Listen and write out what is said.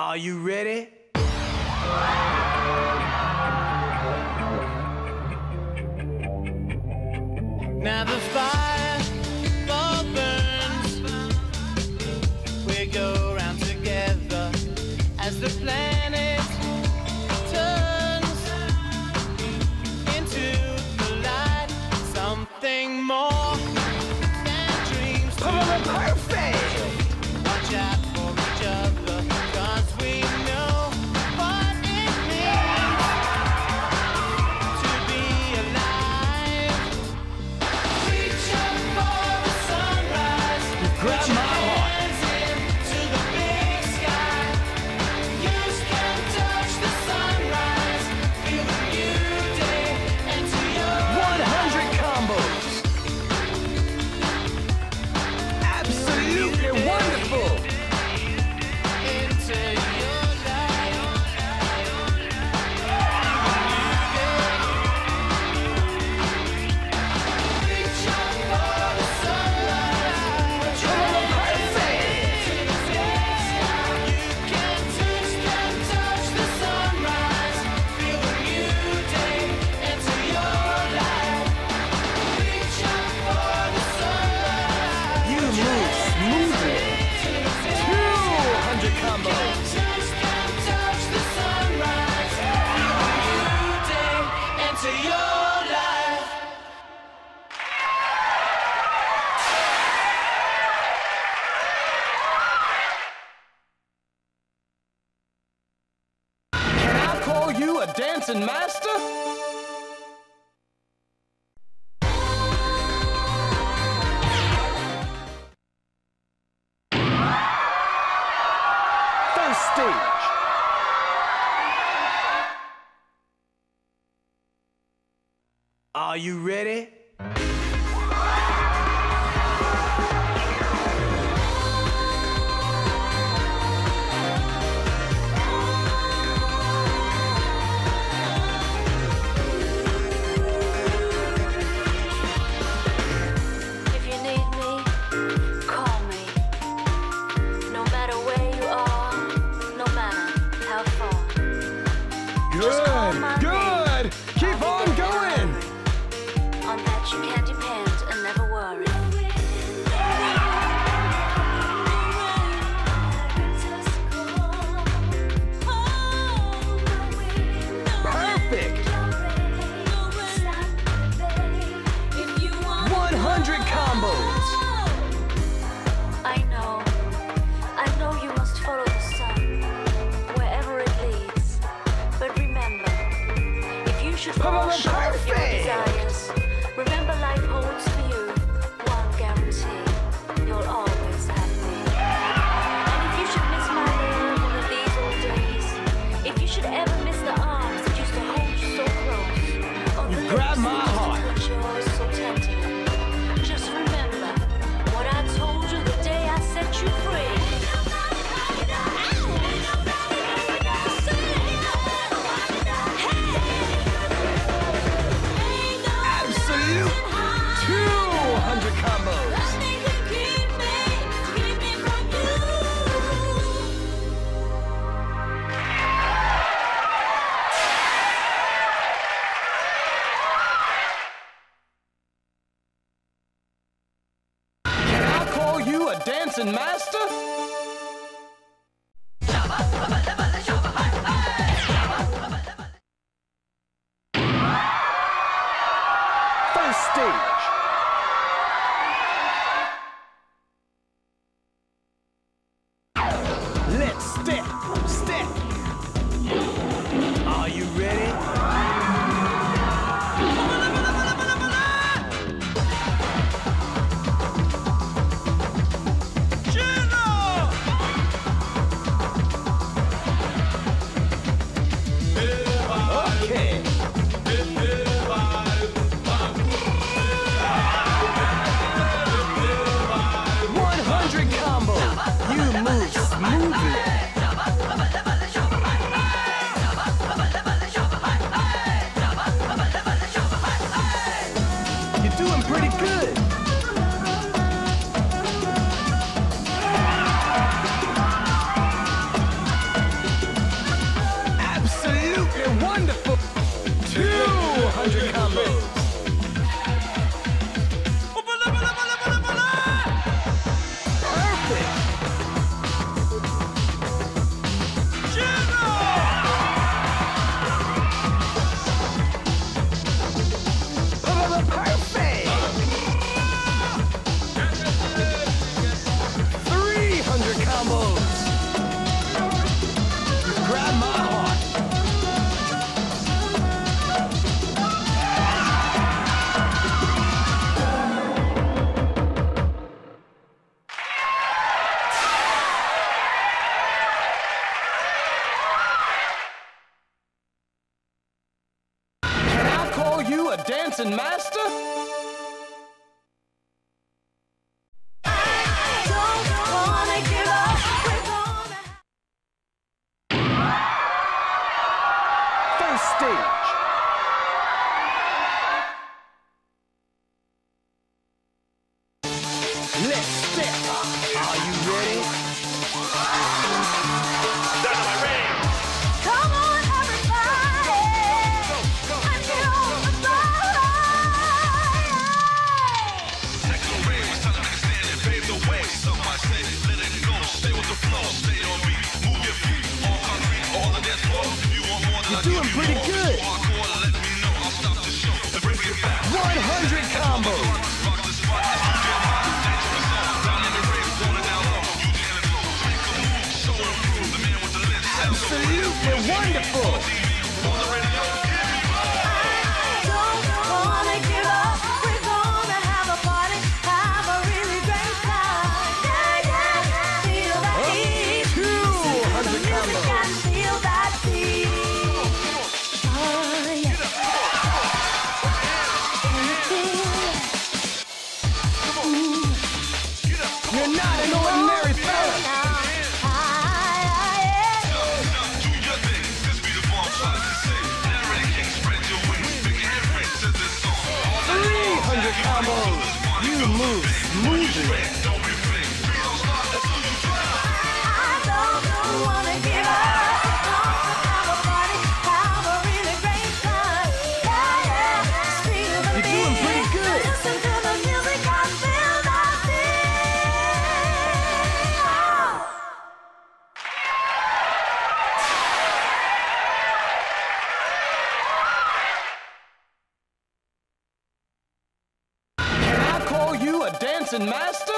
Are you ready? Now the fire burns. We go round together as the planet turns into the light. Something more than dreams. Perfect. Watch out for each other, 'cause we know what it means to be alive. Reach up for the sunrise. You grab my heart to the big sky. You can touch the sunrise. Feel the new day into your 100 life. Combos. Absolutely wonderful. You a dancing master? First stage. Are you ready? Good! Keep on going! On that you can depend and never worry. Perfect! 100 combos! I know you must follow the sun, wherever it leads. But remember, should follow short of your desires. Remember, life holds for you one guarantee: you'll always have me. And if you should miss my hand one of these old days, if you should ever miss the arms that used to hold you so close, or the lips that touch yours so tenderly, just remember what I told you the day I set you free. You a dancing master? First stage. Let's step. Are you ready? dancing master? Let's step. Are you ready? Come on, everybody. Let's get on the fire. Second grade was time to understand and pave the way. Some might say, let it go. Stay with the flow. Stay on beat. Move your feet. All concrete, all of that flow. If you want more, you're doing pretty good. Let me know. I'll stop the show and bring it back. 100 combos. Absolutely wonderful. I don't wanna give up. We're gonna have a party, have a really great time. Yeah, yeah, yeah. Feel that heat. The music and feel that beat. Oh yeah. You're not an ordinary fella. Come on, you move, move it. I don't wanna give up. Have a party, have a really great time. Yeah, yeah, feel the beat. You're doing pretty good. Listen to the music and feel that beat. Dancing master?